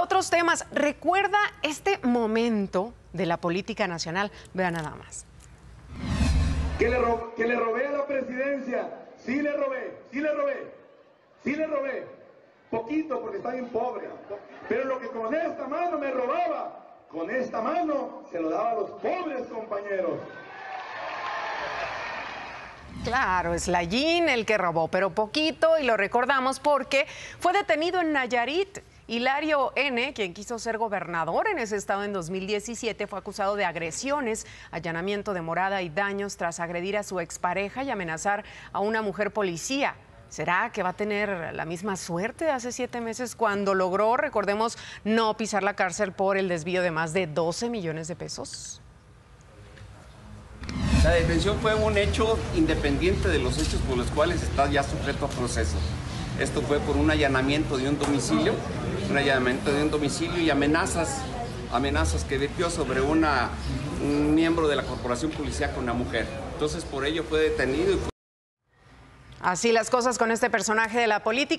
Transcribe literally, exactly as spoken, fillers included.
a otros temas. Recuerda este momento de la política nacional. Vean nada más. Que le, ro que le robé a la presidencia. Sí le robé, sí le robé, sí le robé. Poquito porque está bien pobre. Pero lo que con esta mano me robaba, con esta mano se lo daba a los pobres compañeros. Claro, es Layín el que robó, pero poquito, y lo recordamos porque fue detenido en Nayarit. Hilario N., quien quiso ser gobernador en ese estado en dos mil diecisiete, fue acusado de agresiones, allanamiento de morada y daños tras agredir a su expareja y amenazar a una mujer policía. ¿Será que va a tener la misma suerte de hace siete meses cuando logró, recordemos, no pisar la cárcel por el desvío de más de doce millones de pesos? La detención fue un hecho independiente de los hechos por los cuales está ya sujeto a proceso. Esto fue por un allanamiento de un domicilio, un allanamiento de un domicilio y amenazas, amenazas que vertió sobre una, un miembro de la corporación policial con una mujer. Entonces por ello fue detenido y fue... Así las cosas con este personaje de la política.